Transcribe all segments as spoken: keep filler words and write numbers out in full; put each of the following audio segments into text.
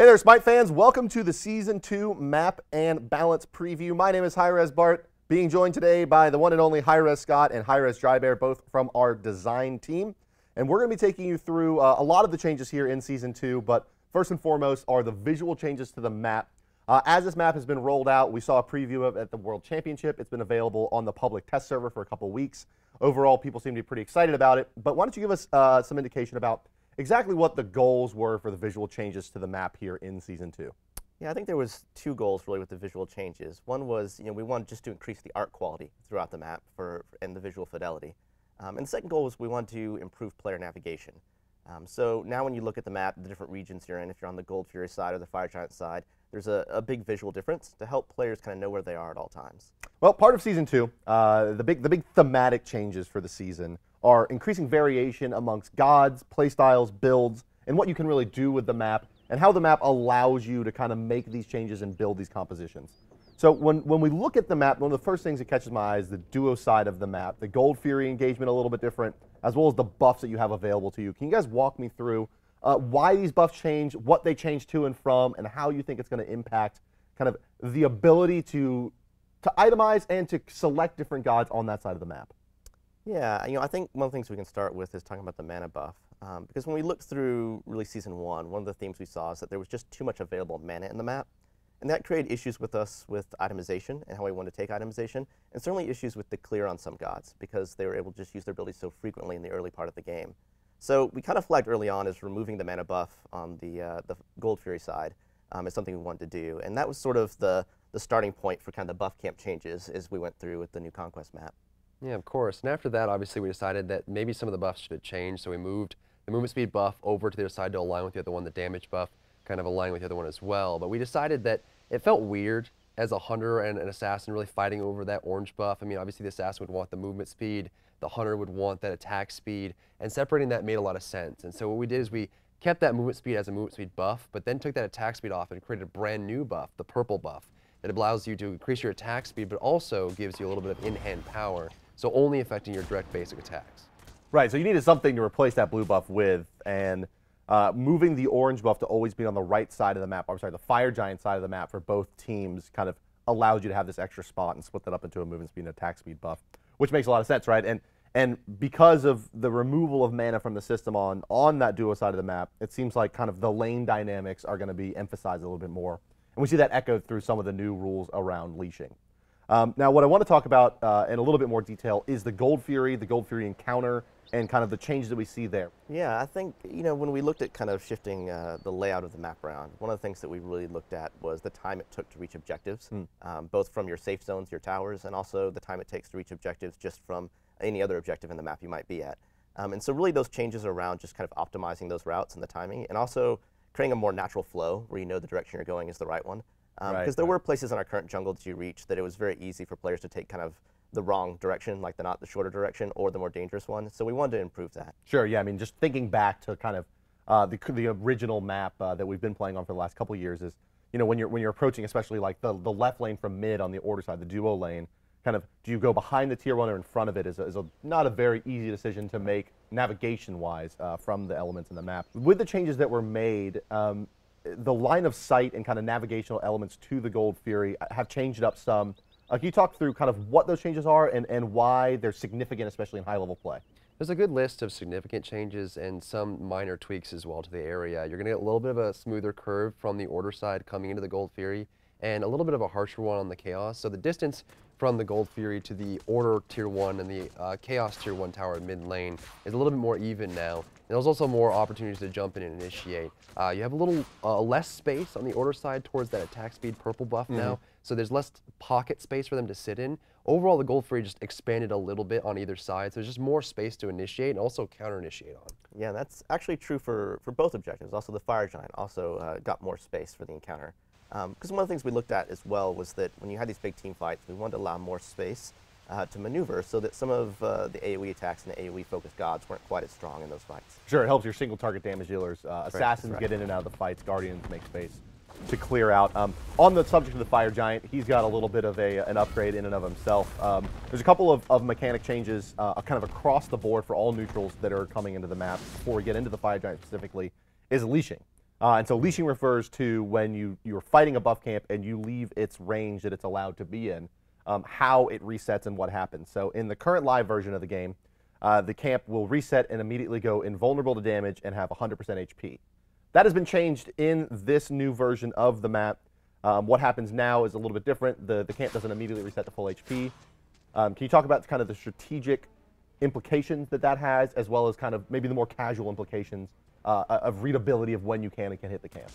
Hey there, SMITE fans. Welcome to the Season two Map and Balance Preview. My name is Hi-Rez Bart, being joined today by the one and only Hi-Rez Scott and Hi-Rez DryBear, both from our design team. And we're going to be taking you through uh, a lot of the changes here in Season two, but first and foremost are the visual changes to the map. Uh, as this map has been rolled out, we saw a preview of it at the World Championship. It's been available on the public test server for a couple weeks. Overall, people seem to be pretty excited about it, but why don't you give us uh, some indication about exactly what the goals were for the visual changes to the map here in season two. Yeah, I think there was two goals really with the visual changes. One was, you know, we wanted just to increase the art quality throughout the map for and the visual fidelity. Um, and the second goal was we wanted to improve player navigation. Um, so now when you look at the map, the different regions you're in, if you're on the Gold Fury side or the Fire Giant side, there's a, a big visual difference to help players kind of know where they are at all times. Well, part of season two, uh, the big the big thematic changes for the season are increasing variation amongst gods, playstyles, builds, and what you can really do with the map, and how the map allows you to kind of make these changes and build these compositions. So when, when we look at the map, one of the first things that catches my eye is the duo side of the map, the Gold Fury engagement a little bit different, as well as the buffs that you have available to you. Can you guys walk me through uh, why these buffs change, what they change to and from, and how you think it's going to impact kind of the ability to, to itemize and to select different gods on that side of the map? Yeah, you know, I think one of the things we can start with is talking about the mana buff. Um, because when we looked through really season one, one of the themes we saw is that there was just too much available mana in the map. And that created issues with us with itemization and how we wanted to take itemization, and certainly issues with the clear on some gods, because they were able to just use their abilities so frequently in the early part of the game. So we kind of flagged early on as removing the mana buff on the, uh, the Gold Fury side um, is something we wanted to do. And that was sort of the, the starting point for kind of the buff camp changes as we went through with the new Conquest map. Yeah, of course. And after that, obviously, we decided that maybe some of the buffs should change, so we moved the movement speed buff over to the other side to align with the other one, the damage buff kind of align with the other one as well. But we decided that it felt weird as a hunter and an assassin really fighting over that orange buff. I mean, obviously, the assassin would want the movement speed, the hunter would want that attack speed, and separating that made a lot of sense. And so what we did is we kept that movement speed as a movement speed buff, but then took that attack speed off and created a brand new buff, the purple buff, that allows you to increase your attack speed, but also gives you a little bit of in-hand power. So only affecting your direct basic attacks. Right, so you needed something to replace that blue buff with, and uh, moving the orange buff to always be on the right side of the map, I'm sorry, the Fire Giant side of the map for both teams kind of allowed you to have this extra spot and split that up into a movement speed and attack speed buff, which makes a lot of sense, right? And and because of the removal of mana from the system on, on that duo side of the map, it seems like kind of the lane dynamics are gonna be emphasized a little bit more. And we see that echoed through some of the new rules around leashing. Um, now, what I want to talk about uh, in a little bit more detail is the Gold Fury, the Gold Fury encounter, and kind of the changes that we see there. Yeah, I think, you know, when we looked at kind of shifting uh, the layout of the map around, one of the things that we really looked at was the time it took to reach objectives, mm. um, both from your safe zones, your towers, and also the time it takes to reach objectives just from any other objective in the map you might be at. Um, and so really those changes are around just kind of optimizing those routes and the timing, and also creating a more natural flow where you know the direction you're going is the right one. Because um, right, there right. were places in our current jungle that you reach that it was very easy for players to take kind of the wrong direction, like the not the shorter direction or the more dangerous one. So we wanted to improve that. Sure, yeah, I mean, just thinking back to kind of uh, the, the original map uh, that we've been playing on for the last couple of years is, you know, when you're, when you're approaching, especially like the, the left lane from mid on the order side, the duo lane, kind of do you go behind the tier one or in front of it is, a, is a, not a very easy decision to make navigation-wise uh, from the elements in the map. With the changes that were made, um, the line of sight and kind of navigational elements to the Gold Fury have changed up some. Uh, can you talk through kind of what those changes are and, and why they're significant, especially in high-level play? There's a good list of significant changes and some minor tweaks as well to the area. You're going to get a little bit of a smoother curve from the order side coming into the Gold Fury and a little bit of a harsher one on the Chaos. So the distance from the Gold Fury to the Order Tier one and the uh, Chaos Tier one tower in mid lane is a little bit more even now. And there's also more opportunities to jump in and initiate. Uh, you have a little uh, less space on the Order side towards that attack speed purple buff mm-hmm. now, so there's less pocket space for them to sit in. Overall, the Gold Fury just expanded a little bit on either side, so there's just more space to initiate and also counter-initiate on. Yeah, that's actually true for, for both objectives. Also, the Fire Giant also uh, got more space for the encounter. Because um, one of the things we looked at as well was that when you had these big team fights, we wanted to allow more space uh, to maneuver so that some of uh, the A O E attacks and the A O E-focused gods weren't quite as strong in those fights. Sure, it helps your single-target damage dealers. Uh, assassins right, right. get in and out of the fights. Guardians make space to clear out. Um, on the subject of the Fire Giant, he's got a little bit of a, an upgrade in and of himself. Um, there's a couple of, of mechanic changes uh, kind of across the board for all neutrals that are coming into the map before we get into the Fire Giant specifically, is leashing. Uh, and so leashing refers to when you, you're fighting a buff camp and you leave its range that it's allowed to be in, um, how it resets and what happens. So in the current live version of the game, uh, the camp will reset and immediately go invulnerable to damage and have one hundred percent H P. That has been changed in this new version of the map. Um, what happens now is a little bit different. The, the camp doesn't immediately reset to full H P. Um, can you talk about kind of the strategic implications that that has, as well as kind of maybe the more casual implications uh, of readability of when you can and can hit the camp?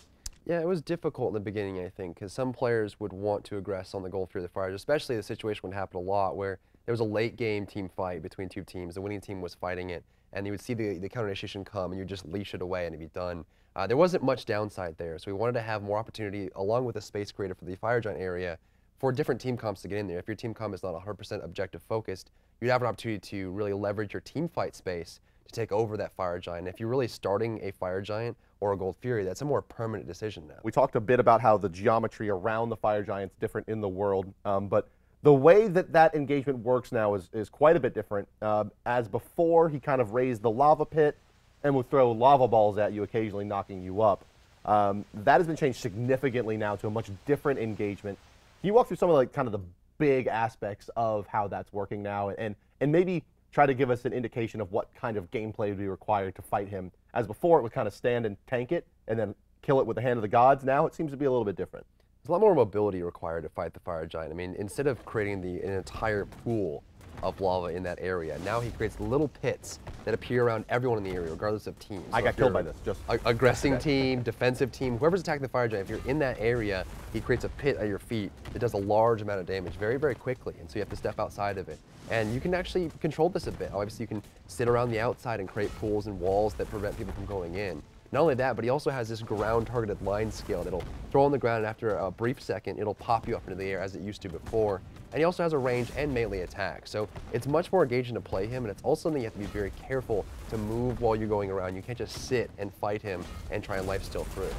Yeah, it was difficult in the beginning, I think, because some players would want to aggress on the Gold Fury of the Fire, especially the situation would happen a lot where there was a late game team fight between two teams. The winning team was fighting it, and you would see the, the counter initiation come, and you just leash it away and it'd be done. Uh, there wasn't much downside there, so we wanted to have more opportunity, along with the space created for the Fire Giant area, for different team comps to get in there. If your team comp is not one hundred percent objective focused, you'd have an opportunity to really leverage your team fight space to take over that Fire Giant. If you're really starting a Fire Giant or a Gold Fury, that's a more permanent decision now. We talked a bit about how the geometry around the Fire Giant's different in the world, um, but the way that that engagement works now is, is quite a bit different. Uh, as before, he kind of raised the lava pit and would throw lava balls at you, occasionally knocking you up. Um, that has been changed significantly now to a much different engagement. Can you walk through some of like kind of the big aspects of how that's working now, and and maybe try to give us an indication of what kind of gameplay would be required to fight him? As before, it would kind of stand and tank it and then kill it with the hand of the gods. Now it seems to be a little bit different. There's a lot more mobility required to fight the Fire Giant. I mean, instead of creating the an entire pool of lava in that area, now he creates little pits that appear around everyone in the area, regardless of teams. I so got killed by this. Just aggressing team, defensive team, whoever's attacking the Fire Giant, if you're in that area, he creates a pit at your feet that does a large amount of damage very, very quickly, and so you have to step outside of it. And you can actually control this a bit. Obviously, you can sit around the outside and create pools and walls that prevent people from going in. Not only that, but he also has this ground-targeted line skill that'll throw on the ground, and after a brief second, it'll pop you up into the air as it used to before. And he also has a range and melee attack, so it's much more engaging to play him, and it's also something you have to be very careful to move while you're going around. You can't just sit and fight him and try and lifesteal through.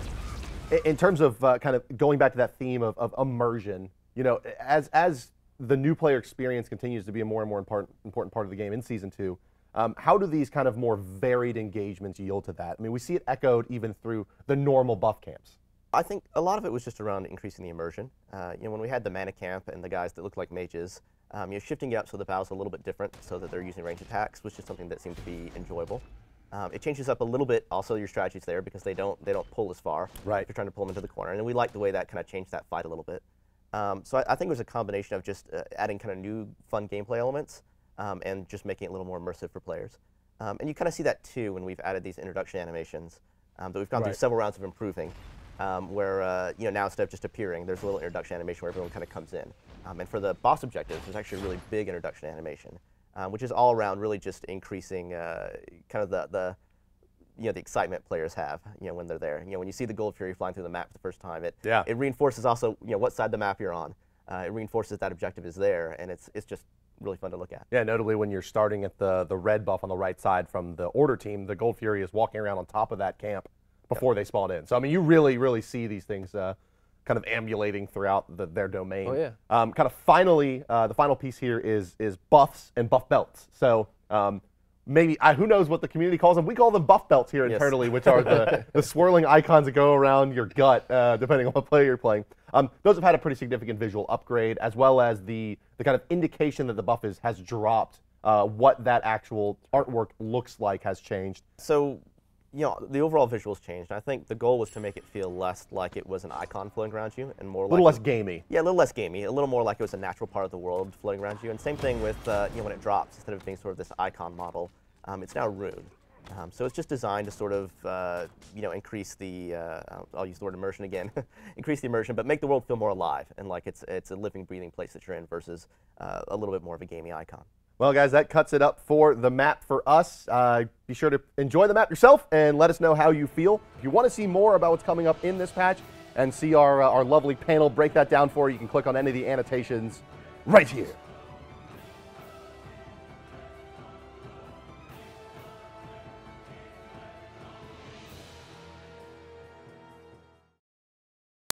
In terms of uh, kind of going back to that theme of, of immersion, you know, as, as the new player experience continues to be a more and more important, important part of the game in Season two, Um, how do these kind of more varied engagements yield to that? I mean, we see it echoed even through the normal buff camps. I think a lot of it was just around increasing the immersion. Uh, you know, when we had the mana camp and the guys that looked like mages, um, you know, shifting it up so the battle's a little bit different so that they're using range attacks was just something that seemed to be enjoyable. Um, it changes up a little bit also your strategies there because they don't, they don't pull as far. Right. If you're trying to pull them into the corner. And we liked the way that kind of changed that fight a little bit. Um, so I, I think it was a combination of just uh, adding kind of new fun gameplay elements, Um, and just making it a little more immersive for players. Um, and you kind of see that too when we've added these introduction animations um, that we've gone right. through several rounds of improving, um, where uh, you know, now instead of just appearing, there's a little introduction animation where everyone kind of comes in. Um, and for the boss objectives, there's actually a really big introduction animation, um, which is all around really just increasing uh, kind of the, the, you know, the excitement players have, you know, when they're there. You know, when you see the Gold Fury flying through the map for the first time, it, yeah. it reinforces also, you know, what side of the map you're on. Uh, it reinforces that objective is there, and it's, it's just really fun to look at. Yeah, notably when you're starting at the, the red buff on the right side from the order team, the Gold Fury is walking around on top of that camp before yep. they spawn in. So, I mean, you really, really see these things uh, kind of ambulating throughout the, their domain. Oh, yeah. Um, kind of finally, uh, the final piece here is is buffs and buff belts. So, um, maybe, I, who knows what the community calls them? We call them buff belts here internally, yes. which are the, the swirling icons that go around your gut, uh, depending on what player you're playing. Um, those have had a pretty significant visual upgrade, as well as the, the kind of indication that the buff is, has dropped, uh, what that actual artwork looks like has changed. So, you know, the overall visuals changed. I think the goal was to make it feel less like it was an icon floating around you and more like... A little less gamey. Yeah, a little less gamey. A little more like it was a natural part of the world floating around you. And same thing with, uh, you know, when it drops, instead of being sort of this icon model, um, it's now rune. Um, so it's just designed to sort of, uh, you know, increase the, uh, I'll use the word immersion again, increase the immersion, but make the world feel more alive and like it's, it's a living, breathing place that you're in versus uh, a little bit more of a gamey icon. Well, guys, that cuts it up for the map for us. Uh, be sure to enjoy the map yourself and let us know how you feel. If you want to see more about what's coming up in this patch and see our, uh, our lovely panel break that down for you, you can click on any of the annotations right here.